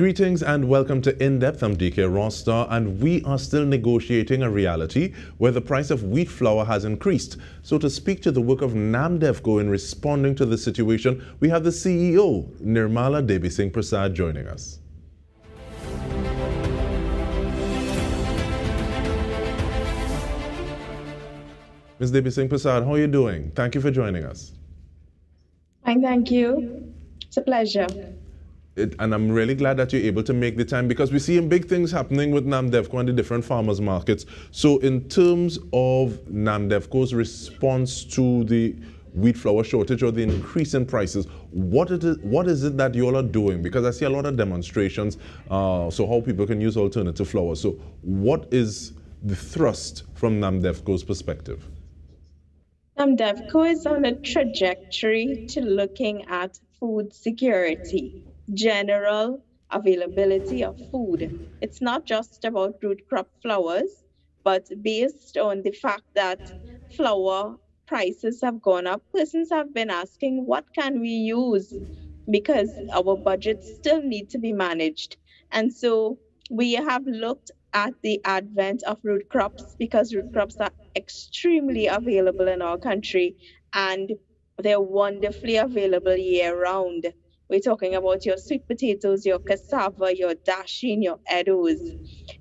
Greetings and welcome to In Depth. I'm Dike Rostant, and we are still negotiating a reality where the price of wheat flour has increased. So to speak to the work of Namdevco in responding to the situation, we have the CEO, Nirmalla Debysingh-Persad, joining us. Ms. Debysingh-Persad, how are you doing? Thank you for joining us. Fine, thank you. It's a pleasure. And I'm really glad that you're able to make the time, because we're seeing big things happening with Namdevco and the different farmers markets. So in terms of Namdevco's response to the wheat flour shortage or the increase in prices, what is it that you all are doing? Because I see a lot of demonstrations, so how people can use alternative flour. So what is the thrust from Namdevco's perspective? Namdevco is on a trajectory to looking at food security, general availability of food. It's not just about root crop flours, but based on the fact that flour prices have gone up, persons have been asking, what can we use? Because our budgets still need to be managed. And so we have looked at the advent of root crops, because root crops are extremely available in our country, and they're wonderfully available year-round. We're talking about your sweet potatoes, your cassava, your dashin, your edos.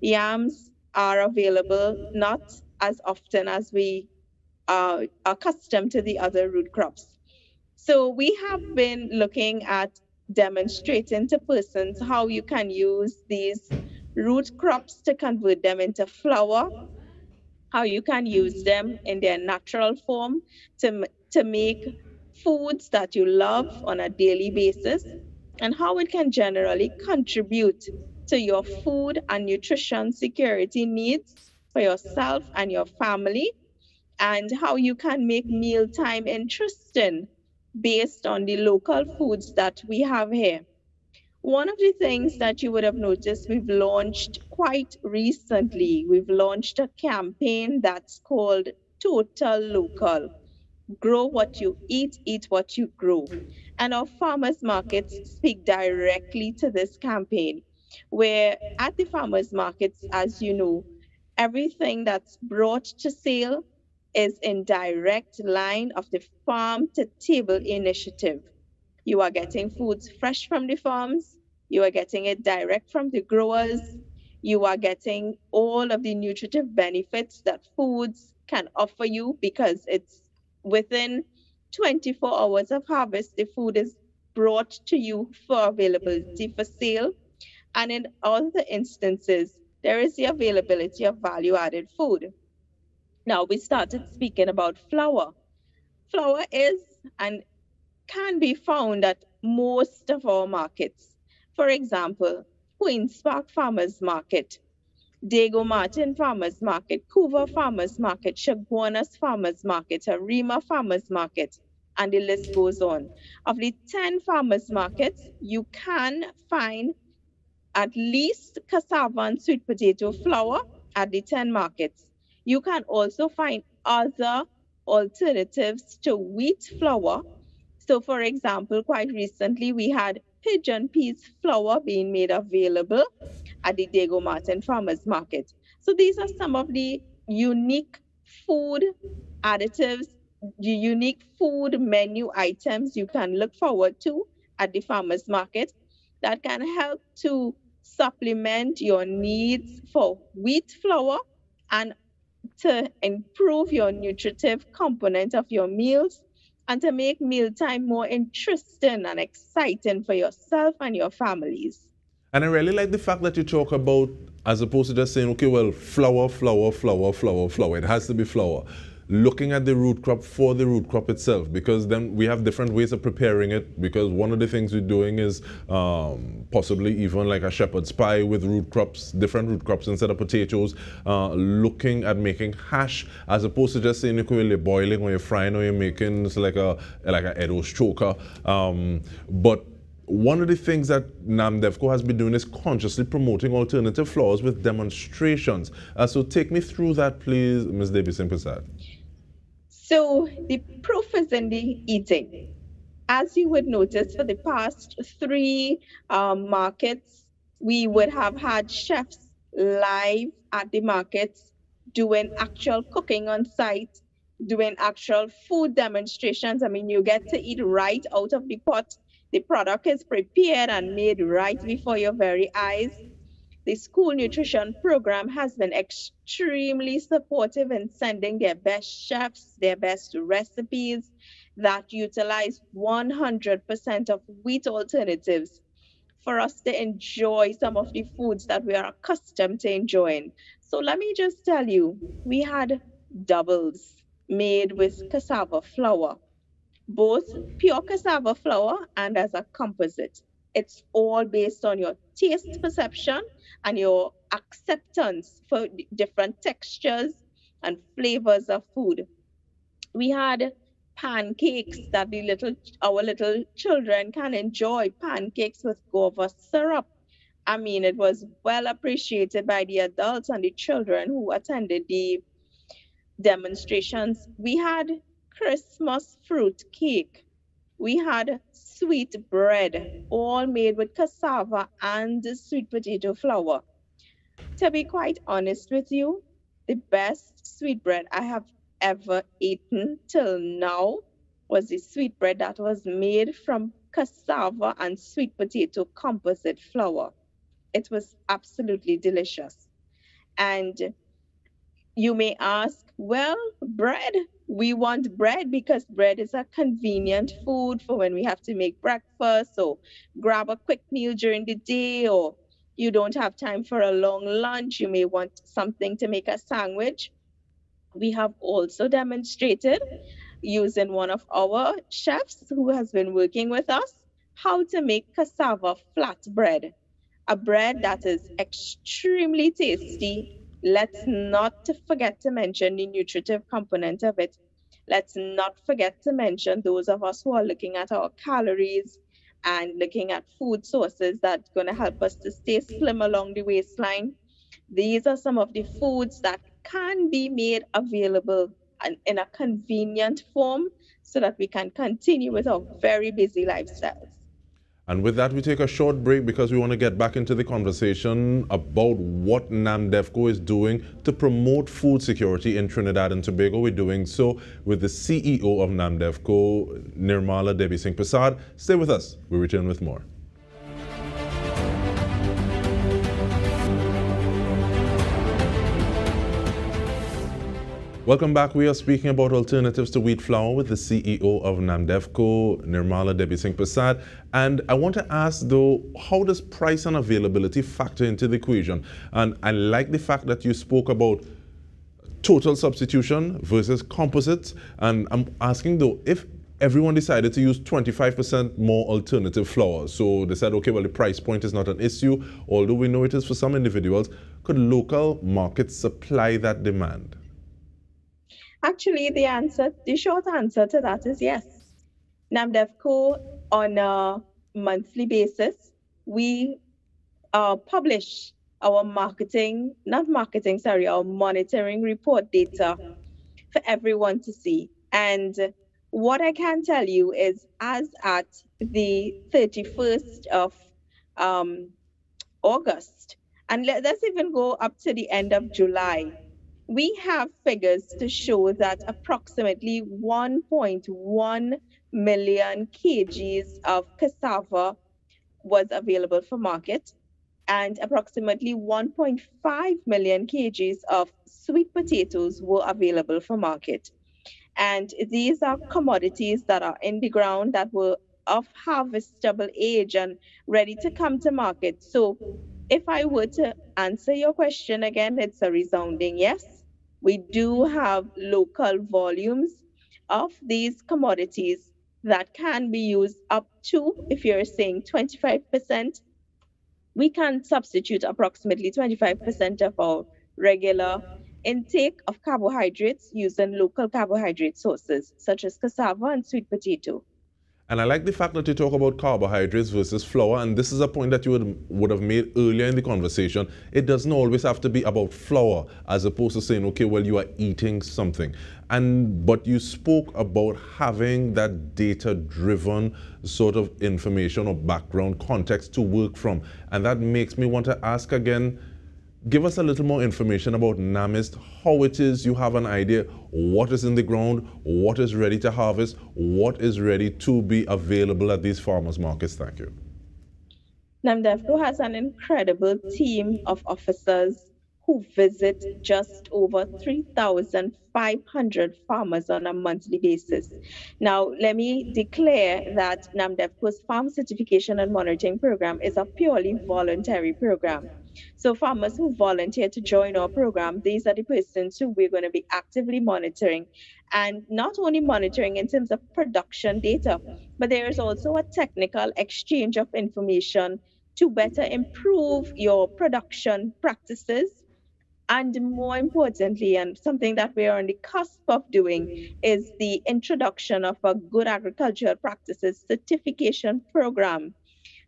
Yams are available not as often as we are accustomed to the other root crops. So we have been looking at demonstrating to persons how you can use these root crops to convert them into flour, how you can use them in their natural form to make foods that you love on a daily basis, and how it can generally contribute to your food and nutrition security needs for yourself and your family, and how you can make mealtime interesting based on the local foods that we have here. One of the things that you would have noticed we've launched quite recently, we've launched a campaign that's called Total Local. Grow what you eat, eat what you grow. And our farmers markets speak directly to this campaign, where at the farmers markets, as you know, everything that's brought to sale is in direct line of the farm to table initiative. You are getting foods fresh from the farms, you are getting it direct from the growers, you are getting all of the nutritive benefits that foods can offer you, because it's within 24 hours of harvest, the food is brought to you for availability for sale. And in other instances, there is the availability of value-added food. Now, we started speaking about flour. Flour is and can be found at most of our markets. For example, Queen's Park Farmers Market, Dago Martin Farmers Market, Kuva Farmers Market, Chaguanas Farmers Market, Arima Farmers Market, and the list goes on. Of the 10 farmers markets, you can find at least cassava and sweet potato flour at the 10 markets. You can also find other alternatives to wheat flour. So for example, quite recently we had pigeon peas flour being made available at the Dago Martin Farmers Market. So these are some of the unique food additives, the unique food menu items you can look forward to at the farmers market that can help to supplement your needs for wheat flour and to improve your nutritive component of your meals, and to make mealtime more interesting and exciting for yourself and your families. And I really like the fact that you talk about, as opposed to just saying, okay, well, flour, it has to be flour. Looking at the root crop for the root crop itself, because then we have different ways of preparing it, because one of the things we're doing is possibly even like a shepherd's pie with root crops, different root crops instead of potatoes, looking at making hash, as opposed to just saying you're boiling or you're frying or you're making it's like an Edo's choker. But one of the things that Namdevco has been doing is consciously promoting alternative flours with demonstrations. So take me through that, please, Ms. Debysingh-Persad. So the proof is in the eating. As you would notice, for the past three markets we would have had chefs live at the markets doing actual cooking on site, doing actual food demonstrations. I mean, you get to eat right out of the pot. The product is prepared and made right before your very eyes. The school nutrition program has been extremely supportive in sending their best chefs, their best recipes that utilize 100% of wheat alternatives for us to enjoy some of the foods that we are accustomed to enjoying. So let me just tell you, we had doubles made with cassava flour, both pure cassava flour and as a composite. It's all based on your taste perception and your acceptance for different textures and flavors of food. We had pancakes that our little children can enjoy, pancakes with guava syrup. I mean, it was well appreciated by the adults and the children who attended the demonstrations. We had Christmas fruit cake. We had sweet bread, all made with cassava and sweet potato flour. To be quite honest with you, the best sweet bread I have ever eaten till now was the sweet bread that was made from cassava and sweet potato composite flour. It was absolutely delicious. And you may ask, well, bread, we want bread because bread is a convenient food for when we have to make breakfast or grab a quick meal during the day, or you don't have time for a long lunch, you may want something to make a sandwich. We have also demonstrated using one of our chefs who has been working with us how to make cassava flatbread, a bread that is extremely tasty. Let's not forget to mention the nutritive component of it. Let's not forget to mention those of us who are looking at our calories and looking at food sources that's going to help us to stay slim along the waistline. These are some of the foods that can be made available and in a convenient form so that we can continue with our very busy lifestyles. And with that, we take a short break because we want to get back into the conversation about what NAMDEVCO is doing to promote food security in Trinidad and Tobago. We're doing so with the CEO of NAMDEVCO, Nirmalla Debysingh-Persad. Stay with us. We return with more. Welcome back. We are speaking about alternatives to wheat flour with the CEO of NAMDEVCO, Nirmalla Debysingh-Persad. And I want to ask, though, how does price and availability factor into the equation? And I like the fact that you spoke about total substitution versus composites. And I'm asking, though, if everyone decided to use 25% more alternative flour, so they said, okay, well, the price point is not an issue, although we know it is for some individuals, could local markets supply that demand? Actually, the short answer to that is yes. NAMDEVCO, on a monthly basis, we publish our monitoring report data for everyone to see. And what I can tell you is, as at the 31st of August, and let's even go up to the end of July, we have figures to show that approximately 1.1 million kgs of cassava was available for market, and approximately 1.5 million kgs of sweet potatoes were available for market. And these are commodities that are in the ground that were of harvestable age and ready to come to market. So if I were to answer your question again, it's a resounding yes. We do have local volumes of these commodities that can be used up to, if you're saying 25%, we can substitute approximately 25% of our regular intake of carbohydrates using local carbohydrate sources, such as cassava and sweet potato. And I like the fact that you talk about carbohydrates versus flour, and this is a point that you would have made earlier in the conversation. It doesn't always have to be about flour, as opposed to saying, okay, well, you are eating something. But you spoke about having that data-driven sort of information or background context to work from. And that makes me want to ask again, give us a little more information about NAMIS, how it is you have an idea, what is in the ground, what is ready to harvest, what is ready to be available at these farmers markets. Thank you. Namdevco has an incredible team of officers who visit just over 3,500 farmers on a monthly basis. Now, let me declare that Namdevco's Farm Certification and Monitoring Program is a purely voluntary program. So farmers who volunteer to join our program, these are the persons who we're going to be actively monitoring, and not only monitoring in terms of production data, but there is also a technical exchange of information to better improve your production practices. And more importantly, and something that we are on the cusp of doing, is the introduction of a Good Agricultural Practices Certification Program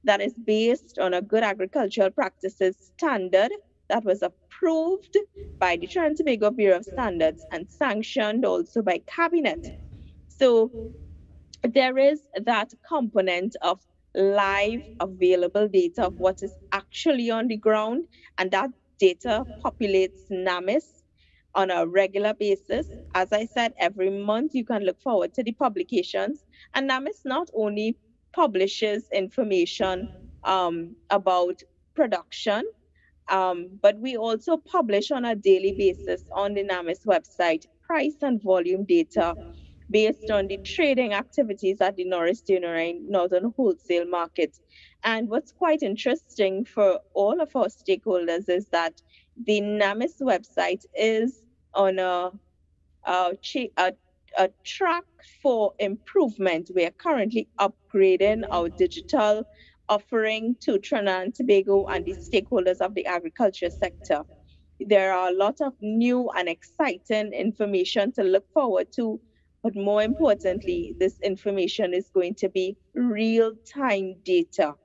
that is based on a Good Agricultural Practices standard that was approved by the Trinidad and Tobago Bureau of Standards and sanctioned also by Cabinet. So there is that component of live available data of what is actually on the ground, and that data populates NAMIS on a regular basis. As I said, every month you can look forward to the publications, and NAMIS not only publishes information about production, but we also publish on a daily basis on the NAMIS website price and volume data based on the trading activities at the Norris Dunarine Northern Wholesale Market. And what's quite interesting for all of our stakeholders is that the NAMIS website is on a track for improvement. We are currently upgrading our digital offering to Trinidad and Tobago and the stakeholders of the agriculture sector. There are a lot of new and exciting information to look forward to, but more importantly, this information is going to be real-time data.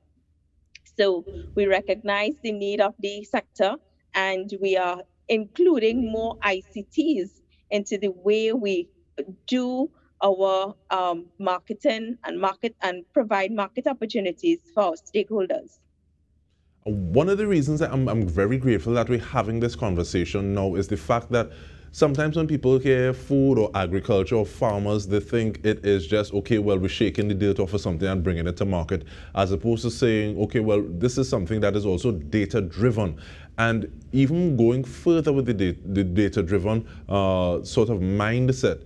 So we recognize the need of the sector, and we are including more ICTs into the way we do our marketing and provide market opportunities for our stakeholders. One of the reasons I'm very grateful that we're having this conversation now is the fact that sometimes when people hear food or agriculture or farmers, they think it is just, okay, well, we're shaking the dirt off of something and bringing it to market, as opposed to saying, okay, well, this is something that is also data-driven. And even going further with the data-driven sort of mindset,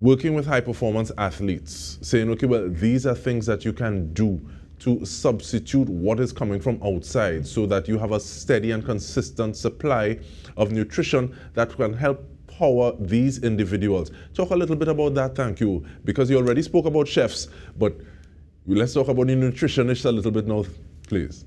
working with high-performance athletes, saying, okay, well, these are things that you can do to substitute what is coming from outside so that you have a steady and consistent supply of nutrition that can help power these individuals. Talk a little bit about that, thank you, because you already spoke about chefs, but let's talk about the nutritionists a little bit now, please.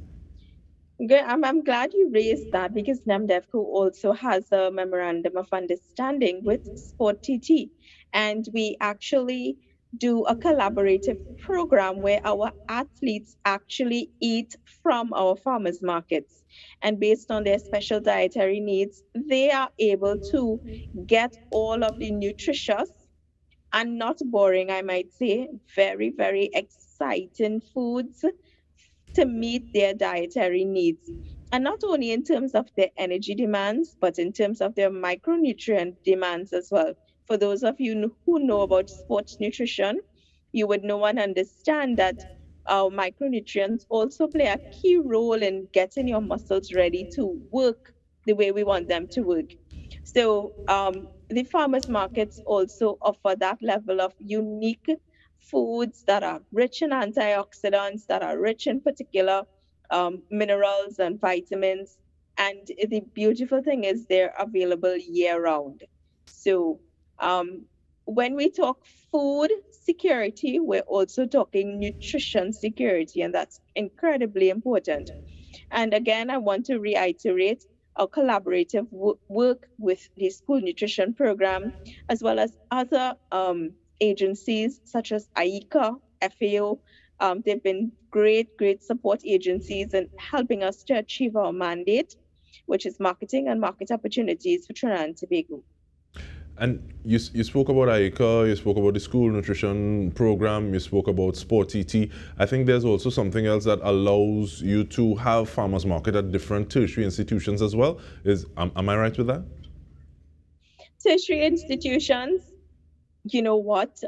I'm glad you raised that, because Namdevco also has a memorandum of understanding with Sport TT, and we actually do a collaborative program where our athletes actually eat from our farmers markets, and based on their special dietary needs, they are able to get all of the nutritious and not boring, I might say, very, very exciting foods to meet their dietary needs. And not only in terms of their energy demands, but in terms of their micronutrient demands as well. For those of you who know about sports nutrition, you would know and understand that our micronutrients also play a key role in getting your muscles ready to work the way we want them to work. So the farmers markets also offer that level of unique foods that are rich in antioxidants, that are rich in particular minerals and vitamins. And the beautiful thing is they're available year round. So when we talk food security, we're also talking nutrition security, and that's incredibly important. And again, I want to reiterate our collaborative work with the school nutrition program, as well as other agencies such as IICA FAO. They've been great support agencies in helping us to achieve our mandate, which is marketing and market opportunities for Trinidad and Tobago. And you spoke about IICA, you spoke about the school nutrition program, you spoke about Sport TT. I think there's also something else that allows you to have farmers market at different tertiary institutions as well. Am I right with that? Tertiary institutions, you know what?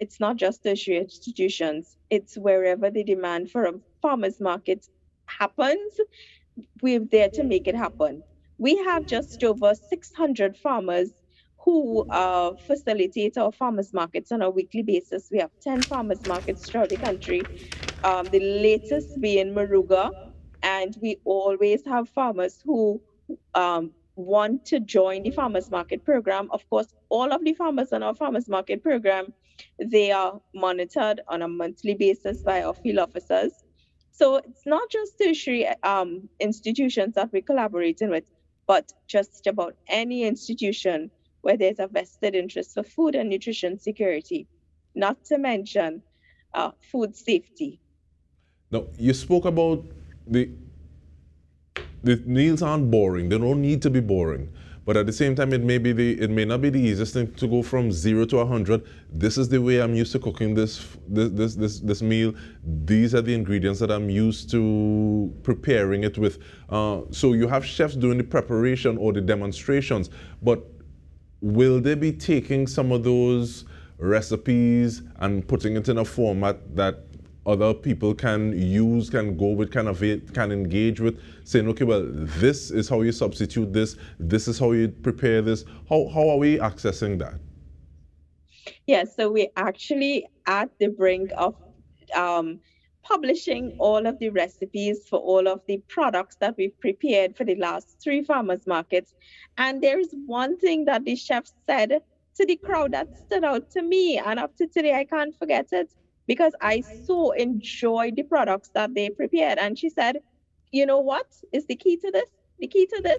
It's not just tertiary institutions. It's wherever the demand for a farmers market happens, we're there to make it happen. We have just over 600 farmers who facilitate our farmers markets on a weekly basis. We have 10 farmers markets throughout the country, the latest being Maruga, and we always have farmers who want to join the farmers market program. Of course, all of the farmers on our farmers market program, they are monitored on a monthly basis by our field officers. So it's not just tertiary institutions that we're collaborating with, but just about any institution where there's a vested interest for food and nutrition security, not to mention food safety. Now, you spoke about the meals aren't boring. They don't need to be boring. But at the same time, it may not be the easiest thing to go from 0 to 100. This is the way I'm used to cooking this meal. These are the ingredients that I'm used to preparing it with. So you have chefs doing the preparation or the demonstrations, but will they be taking some of those recipes and putting it in a format that other people can use, can go with, can engage with, saying, okay, well, this is how you substitute this, this is how you prepare this. How are we accessing that? Yes, yeah, so we're actually at the brink of publishing all of the recipes for all of the products that we've prepared for the last 3 farmers markets. And there's one thing that the chef said to the crowd that stood out to me, and up to today I can't forget it, because I so enjoyed the products that they prepared. And she said, you know what is the key to this? The key to this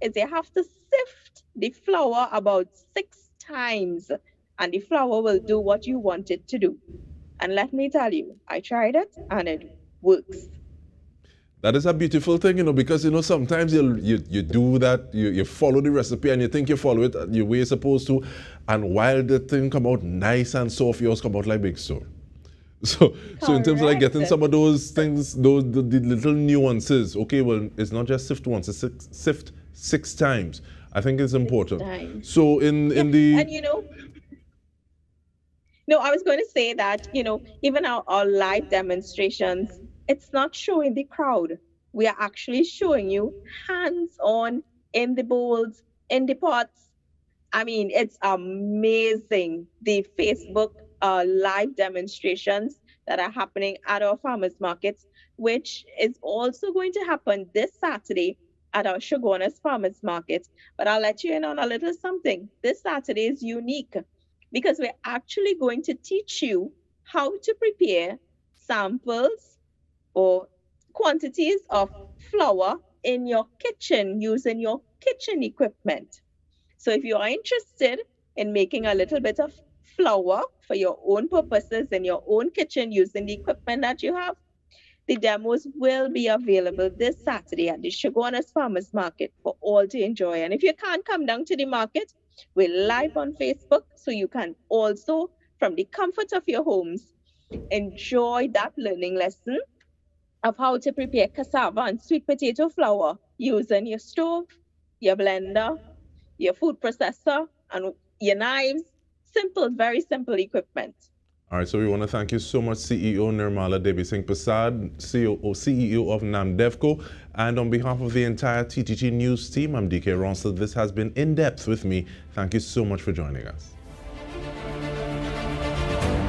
is you have to sift the flour about 6 times, and the flour will do what you want it to do. And let me tell you, I tried it and it works. That is a beautiful thing, you know, because, you know, sometimes you do that, you follow the recipe and you think you follow it the way you're supposed to. And while the thing come out nice and soft, yours come out like big stone. So in terms of like getting some of those things, the little nuances, okay, well, it's not just sift once, it's sift 6 times. I think it's important. So and you know, no, I was going to say that, you know, even our live demonstrations, it's not showing the crowd. We are actually showing you hands-on in the bowls, in the pots. I mean, it's amazing, the Facebook live demonstrations that are happening at our farmers markets, which is also going to happen this Saturday at our Shogunas farmers market. But I'll let you in on a little something. This Saturday is unique, because we're actually going to teach you how to prepare samples or quantities of flour in your kitchen using your kitchen equipment. So if you are interested in making a little bit of flour for your own purposes in your own kitchen using the equipment that you have, the demos will be available this Saturday at the Shogunas Farmers Market for all to enjoy. And if you can't come down to the market, we're live on Facebook, so you can also, from the comfort of your homes, enjoy that learning lesson of how to prepare cassava and sweet potato flour using your stove, your blender, your food processor, and your knives. Simple, very simple equipment. All right, so we want to thank you so much, CEO Nirmalla Debysingh-Persad, CEO of Namdevco. And on behalf of the entire TTT News team, I'm Dike Rostant. This has been In Depth with me. Thank you so much for joining us.